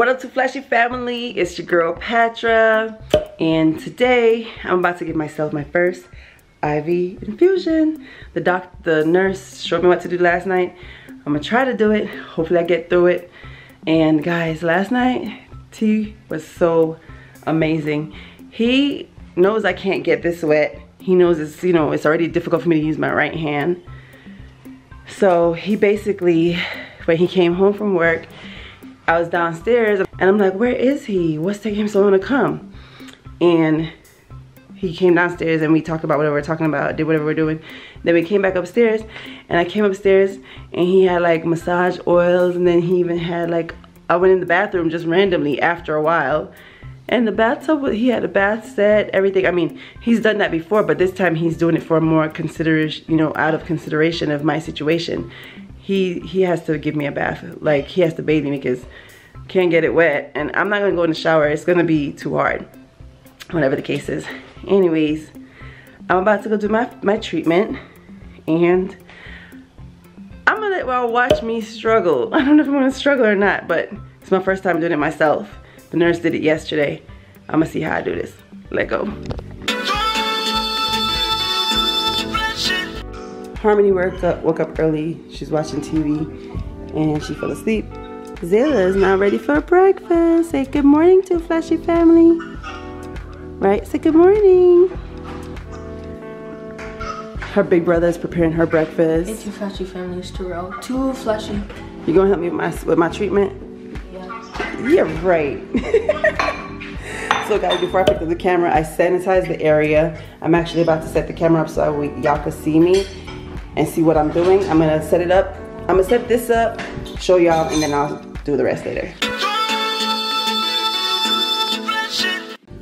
What up, 2Flashy family? It's your girl Patra, and today I'm about to give myself my first IV infusion. The nurse showed me what to do last night. I'm gonna try to do it. Hopefully I get through it. And guys, last night T was so amazing. He knows I can't get this wet. He knows it's, you know, it's already difficult for me to use my right hand. So he basically, when he came home from work, I was downstairs and I'm like, where is he? What's taking him so long to come? And he came downstairs and we talked about whatever we're talking about, did whatever we're doing. Then we came back upstairs, and I came upstairs and he had like massage oils, and then he even had like, I went in the bathroom just randomly after a while. And the bathtub, he had a bath set, everything. I mean, he's done that before, but this time he's doing it for more consideration, you know, out of consideration of my situation. He has to give me a bath, like he has to bathe me because I can't get it wet, and I'm not gonna go in the shower. It's gonna be too hard, whatever the case is. Anyways, I'm about to go do my treatment, and I'm gonna let y'all watch me struggle. I don't know if I'm gonna struggle or not, but it's my first time doing it myself. The nurse did it yesterday. I'm gonna see how I do this. Let go. Harmony woke up early. She's watching TV and she fell asleep. Zayla is now ready for breakfast. Say good morning to Flashy family. Right? Say good morning. Her big brother is preparing her breakfast. It's your Flashy family, it's Terrell. 2Flashy. You gonna help me with my treatment? Yeah. Yeah, right. So guys, before I pick up the camera, I sanitized the area. I'm actually about to set the camera up so y'all can see me and see what I'm doing. I'm gonna set it up. I'm gonna set this up, show y'all, and then I'll do the rest later.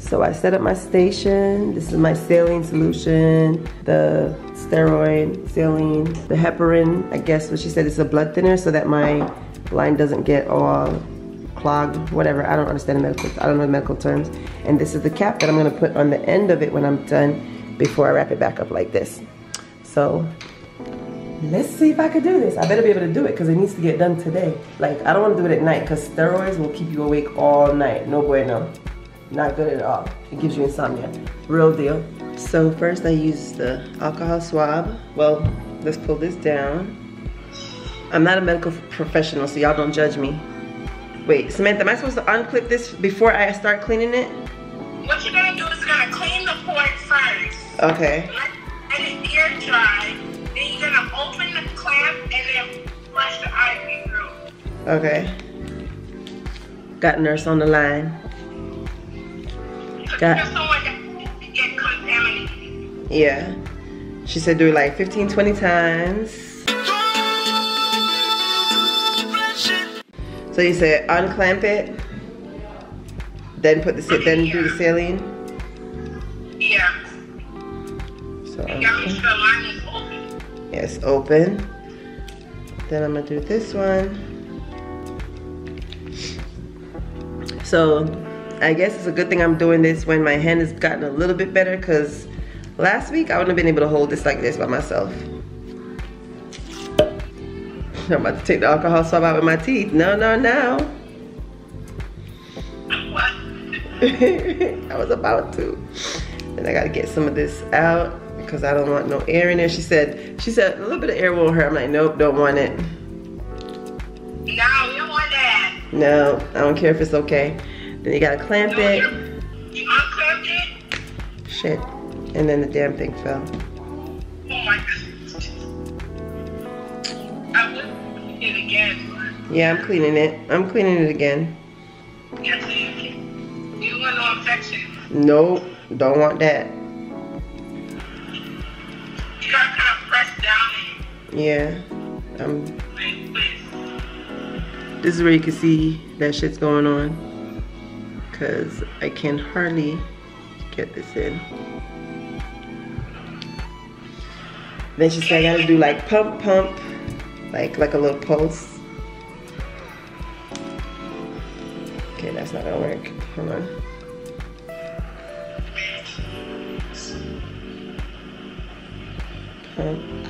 So I set up my station. This is my saline solution, the steroid, saline, the heparin. I guess what she said is a blood thinner so that my line doesn't get all clogged, whatever. I don't understand the medical, I don't know the medical terms. And this is the cap that I'm gonna put on the end of it when I'm done before I wrap it back up like this. So let's see if I can do this. I better be able to do it because it needs to get done today. Like, I don't want to do it at night because steroids will keep you awake all night. No bueno. Not good at all. It gives you insomnia. Real deal. So first I use the alcohol swab. Well, let's pull this down. I'm not a medical professional, so y'all don't judge me. Wait, Samantha, am I supposed to unclip this before I start cleaning it? What you're going to do is you're going to clean the port first. Okay. Let it air dry. Then you're gonna open the clamp and then flush the IV through. Okay. Got nurse on the line. Got someone that can get contaminated. Yeah. She said do it like 15, 20 times. So you said unclamp it, then put the do the saline. Yeah. So. Okay. Yes, open. Then I'm gonna do this one. So I guess it's a good thing I'm doing this when my hand has gotten a little bit better, because last week I wouldn't have been able to hold this like this by myself. I'm about to take the alcohol swab out with my teeth. No, no, no. What? I was about to. Then I gotta get some of this out, because I don't want no air in there. She said a little bit of air won't hurt. I'm like, nope, don't want it. No, you don't want that. No, I don't care if it's okay. Then you gotta clamp it. You unclamped it? Shit. And then the damn thing fell. Oh my God. I wouldn't clean it again. Yeah, I'm cleaning it. I'm cleaning it again. Yes, you want no infection? Nope, don't want that. Yeah, this is where you can see that shit's going on, because I can hardly get this in. Then she said I gotta do like pump, like a little pulse. Okay, that's not gonna work. Hold on. Pump.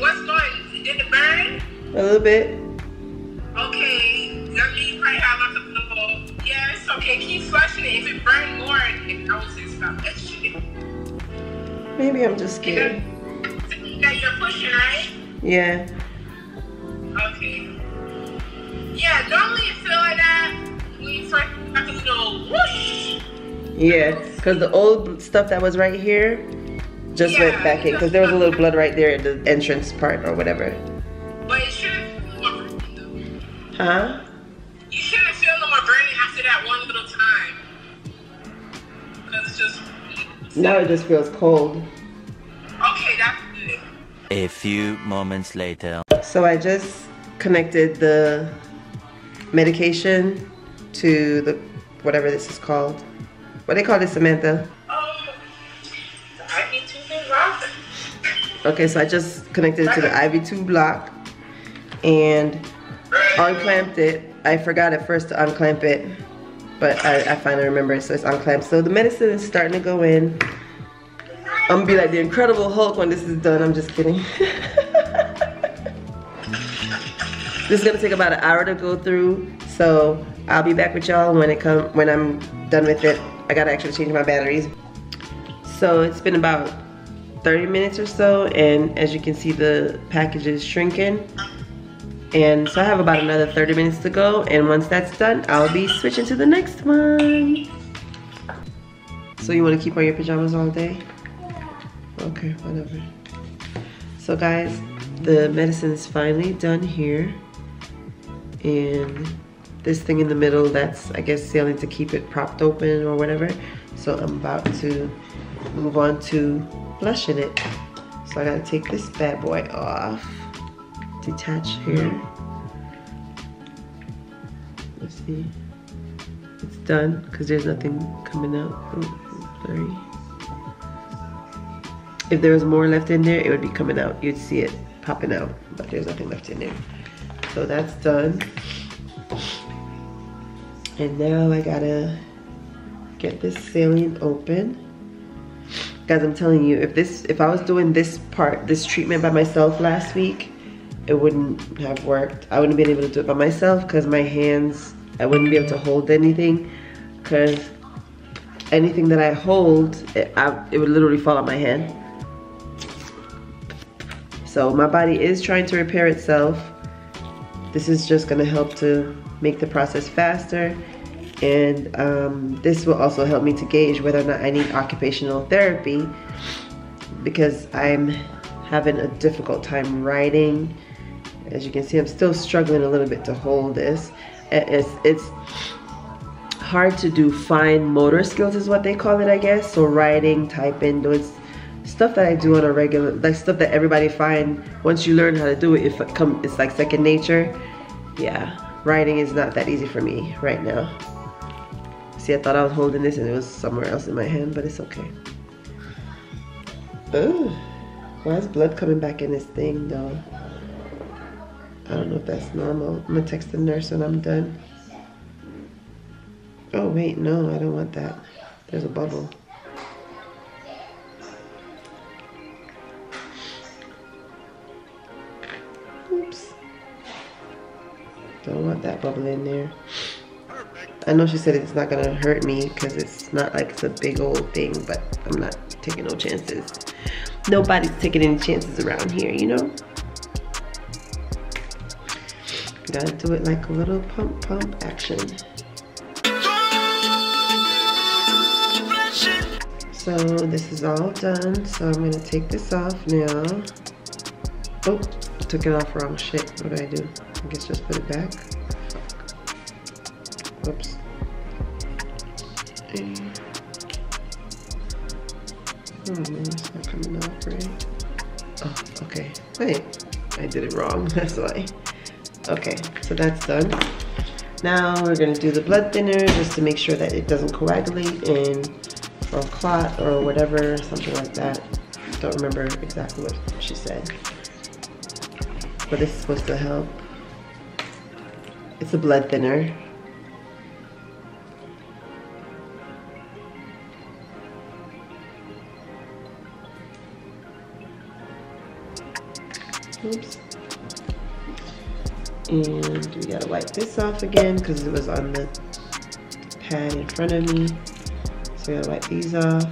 What's going on? Did it burn? A little bit. Okay, you're it keeps flushing it. If it burns more, it knows it stops that shit. Maybe I'm just scared. That you're pushing, right? Yeah. Okay. Yeah, normally it feel like that when you start to go whoosh. Yeah, because the old stuff that was right here just went back in, because there was a little blood right there in the entrance part or whatever. But it shouldn't feel no more burning though. Huh? You shouldn't feel no more burning after that one little time. Because it's just... Now it just feels cold. Okay, that's good. A few moments later. So I just connected the medication to the whatever this is called. What do they call this, Samantha? The IV tube block. Okay, so I just connected it to the IV tube block and unclamped it. I forgot at first to unclamp it, but I finally remembered, so it's unclamped. So the medicine is starting to go in. I'm gonna be like the Incredible Hulk when this is done. I'm just kidding. This is gonna take about an hour to go through, so I'll be back with y'all when I'm done with it. I gotta actually change my batteries. So it's been about 30 minutes or so, and as you can see, the package is shrinking. And so I have about another 30 minutes to go, and once that's done, I'll be switching to the next one. So you wanna keep on your pajamas all day? Okay, whatever. So guys, the medicine's finally done here. And this thing in the middle, that's I guess sealing to keep it propped open or whatever. So I'm about to move on to flushing it. So I gotta take this bad boy off. Detach here. Let's see. It's done because there's nothing coming out. Oh, blurry. If there was more left in there, it would be coming out. You'd see it popping out, but there's nothing left in there. So that's done. And now I gotta get this saline open. Guys, I'm telling you, if I was doing this treatment by myself last week, it wouldn't have worked. I wouldn't have been able to do it by myself because my hands, I wouldn't be able to hold anything, because anything that I hold, it would literally fall out my hand. So my body is trying to repair itself. This is just gonna help to make the process faster, and this will also help me to gauge whether or not I need occupational therapy, because I'm having a difficult time writing. As you can see, I'm still struggling a little bit to hold this. It's hard to do fine motor skills is what they call it, I guess. So writing, typing, doing stuff that I do on a regular, like stuff that everybody find once you learn how to do it, it's like second nature. Yeah. Writing is not that easy for me right now. See, I thought I was holding this and it was somewhere else in my hand, but it's okay. Ooh, why is blood coming back in this thing though? I don't know if that's normal. I'm gonna text the nurse when I'm done. Oh wait, no, I don't want that. There's a bubble. Oops. Don't want that bubble in there. I know she said it's not gonna hurt me because it's not like it's a big old thing, but I'm not taking no chances. Nobody's taking any chances around here, you know? Gotta do it like a little pump action. So this is all done, so I'm gonna take this off now. Oh, took it off wrong, shit, what do? I guess just put it back. Whoops. Oh no, it's not coming off right. Oh, okay. Wait, I did it wrong, that's why. Okay, so that's done. Now we're gonna do the blood thinner just to make sure that it doesn't coagulate and or clot or whatever, something like that. Don't remember exactly what she said. But this is supposed to help. It's a blood thinner. Oops. And we gotta wipe this off again because it was on the pad in front of me. So I'm gonna wipe these off.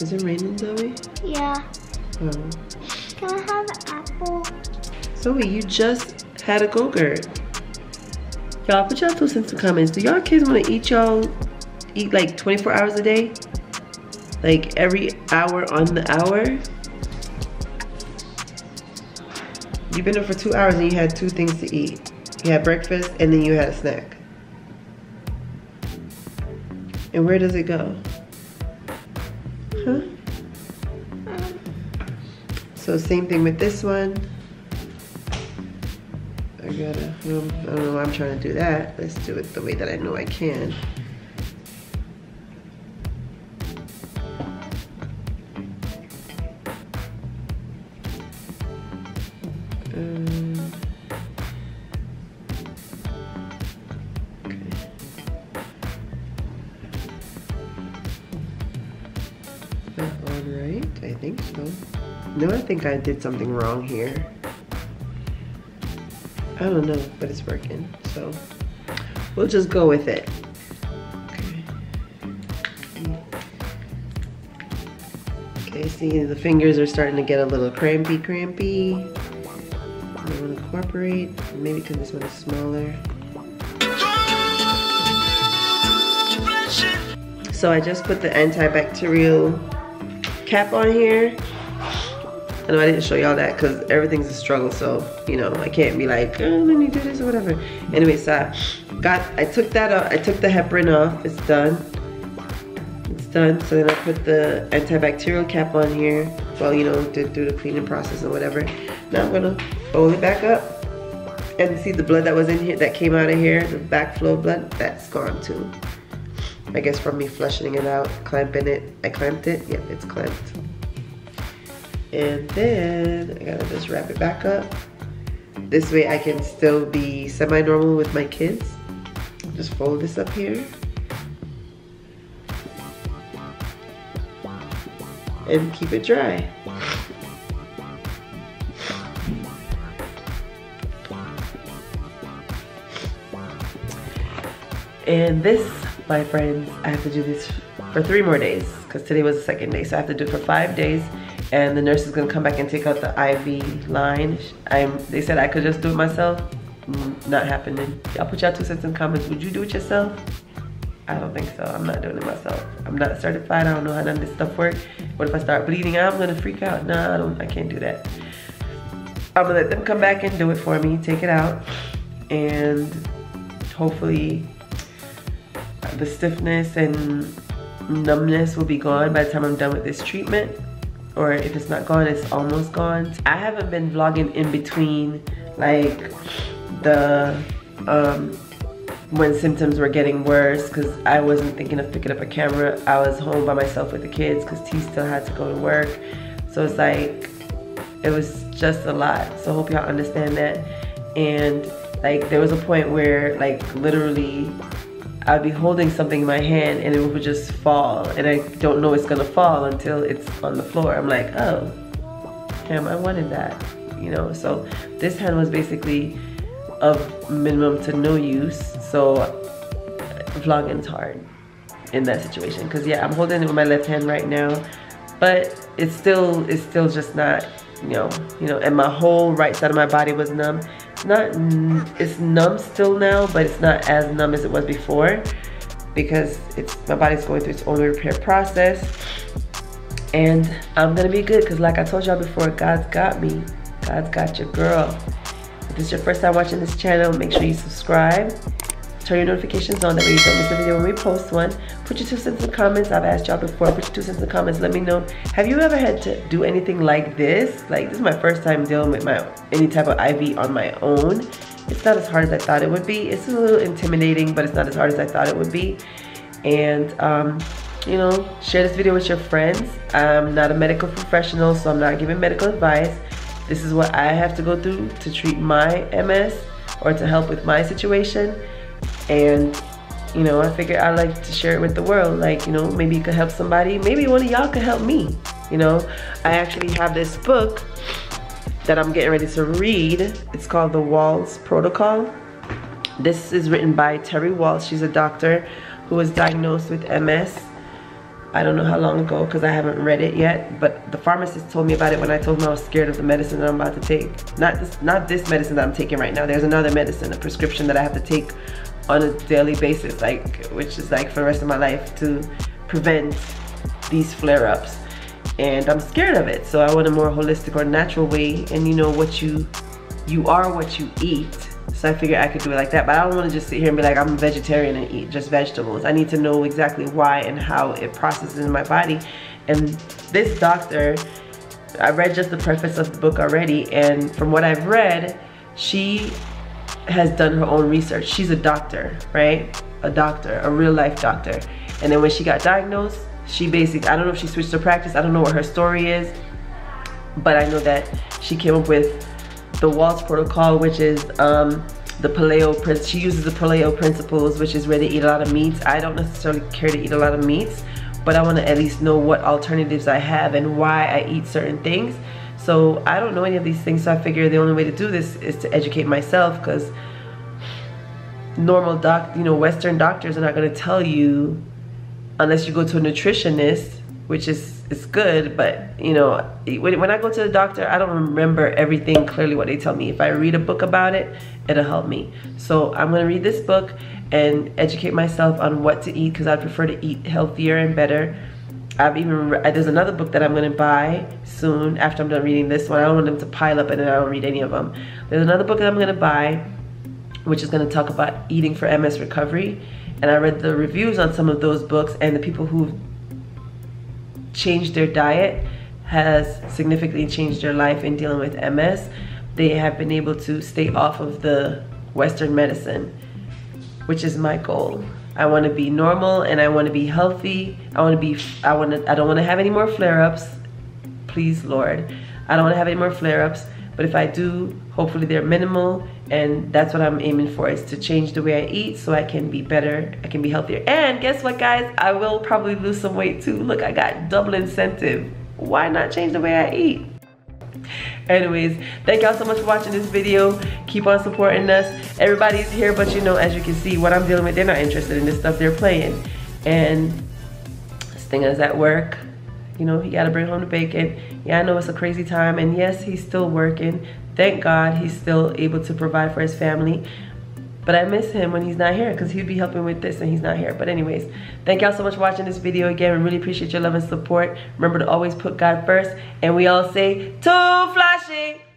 Is it raining, Zoe? Yeah. Oh. Can I have an apple? Zoe, you just had a Go-Gurt. Y'all, put y'all 2 cents in the comments. Do y'all kids want to eat like 24 hours a day? Like every hour on the hour? You've been there for 2 hours and you had 2 things to eat. You had breakfast and then you had a snack. And where does it go? Huh? So same thing with this one. I don't know why I'm trying to do that. Let's do it the way that I know I can. I think so. No, I think I did something wrong here. I don't know, but it's working. So we'll just go with it. Okay, see the fingers are starting to get a little crampy. I want to incorporate, maybe because this one is smaller. So I just put the antibacterial cap on here. I know I didn't show y'all that because everything's a struggle, so you know I can't be like, oh, let me do this or whatever. Anyway, so I took that off. I took the heparin off. It's done. It's done. So then I put the antibacterial cap on here. Well, you know, did through the cleaning process or whatever. Now I'm gonna fold it back up and see the blood that was in here, that came out of here, the backflow blood, that's gone too. I guess from me flushing it out, clamping it. I clamped it. Yep, it's clamped. And then I gotta just wrap it back up. This way I can still be semi-normal with my kids. Just fold this up here. And keep it dry. And this, my friends, I have to do this for 3 more days because today was the 2nd day, so I have to do it for 5 days, and the nurse is gonna come back and take out the IV line. They said I could just do it myself. Not happening. Y'all put y'all 2 cents in the comments. Would you do it yourself? I don't think so. I'm not doing it myself. I'm not certified. I don't know how none of this stuff works. What if I start bleeding out? I'm gonna freak out. No, I can't do that. I'm gonna let them come back and do it for me, take it out, and hopefully the stiffness and numbness will be gone by the time I'm done with this treatment. Or if it's not gone, it's almost gone. I haven't been vlogging in between, like the when symptoms were getting worse, because I wasn't thinking of picking up a camera. I was home by myself with the kids because T still had to go to work. So it's like, it was just a lot. So hope y'all understand that. And like there was a point where like literally I'd be holding something in my hand and it would just fall, and I don't know it's gonna fall until it's on the floor. I'm like, oh, damn, I wanted that, you know. So this hand was basically of minimum to no use, so vlogging's hard in that situation. Cause yeah, I'm holding it with my left hand right now, but it's still just not, you know, and my whole right side of my body was numb. It's numb still now, but it's not as numb as it was before because my body's going through its own repair process, and I'm gonna be good because like I told y'all before, God's got me. God's got your girl. If this is your first time watching this channel, make sure you subscribe, turn your notifications on, that way you don't miss a video when we post one. Put your 2 cents in the comments. I've asked y'all before, put your 2 cents in the comments. Let me know, have you ever had to do anything like this? Like, this is my first time dealing with any type of IV on my own. It's not as hard as I thought it would be. It's a little intimidating, but it's not as hard as I thought it would be. And you know, share this video with your friends. I'm not a medical professional, so I'm not giving medical advice. This is what I have to go through to treat my MS or to help with my situation. And you know, I figured I'd like to share it with the world. Like, you know, maybe you could help somebody. Maybe one of y'all could help me. You know, I actually have this book that I'm getting ready to read. It's called The Wahls Protocol This is written by Terry Wahls. She's a doctor who was diagnosed with MS. I don't know how long ago because I haven't read it yet, but the pharmacist told me about it when I told him I was scared of the medicine that I'm about to take. Not this medicine that I'm taking right now. There's another medicine, a prescription that I have to take on a daily basis, which is for the rest of my life to prevent these flare-ups. And I'm scared of it, so I want a more holistic or natural way. And you know, you are what you eat. So I figured I could do it like that, but I don't want to just sit here and be like, I'm a vegetarian and eat just vegetables. I need to know exactly why and how it processes in my body. And this doctor, I read just the preface of the book already, and from what I've read, she has done her own research. She's a doctor, right? A doctor, a real life doctor. And then when she got diagnosed, she basically, I don't know if she switched her practice, I don't know what her story is, but I know that she came up with the Wahls Protocol, which is the paleo principle. She uses the paleo principles, which is where they eat a lot of meats. I don't necessarily care to eat a lot of meats, but I want to at least know what alternatives I have and why I eat certain things. So I don't know any of these things, so I figure the only way to do this is to educate myself, because normal Western doctors are not going to tell you, unless you go to a nutritionist, which is good, but you know, when I go to the doctor, I don't remember everything clearly what they tell me. If I read a book about it, it'll help me. So I'm gonna read this book and educate myself on what to eat, because I prefer to eat healthier and better. There's another book that I'm gonna buy soon after I'm done reading this one. I don't want them to pile up and then I don't read any of them. There's another book that I'm gonna buy, which is gonna talk about eating for MS recovery. And I read the reviews on some of those books, and the people who've changed their diet has significantly changed their life in dealing with MS. They have been able to stay off of the Western medicine, which is my goal. I want to be normal and I want to be healthy. I don't want to have any more flare-ups. Please, Lord. I don't want to have any more flare-ups, but if I do, hopefully they're minimal, and that's what I'm aiming for, is to change the way I eat so I can be better, I can be healthier. And guess what, guys? I will probably lose some weight too. Look, I got double incentive. Why not change the way I eat? Anyways, thank y'all so much for watching this video. Keep on supporting us. Everybody's here, but you know, as you can see, what I'm dealing with, they're not interested in this stuff they're playing. And Stinga's at work. You know, he gotta bring home the bacon. Yeah, I know it's a crazy time, and yes, he's still working. Thank God he's still able to provide for his family. But I miss him when he's not here, because he'd be helping with this and he's not here. But anyways, thank y'all so much for watching this video again. We really appreciate your love and support. Remember to always put God first. And we all say, 2Flashy!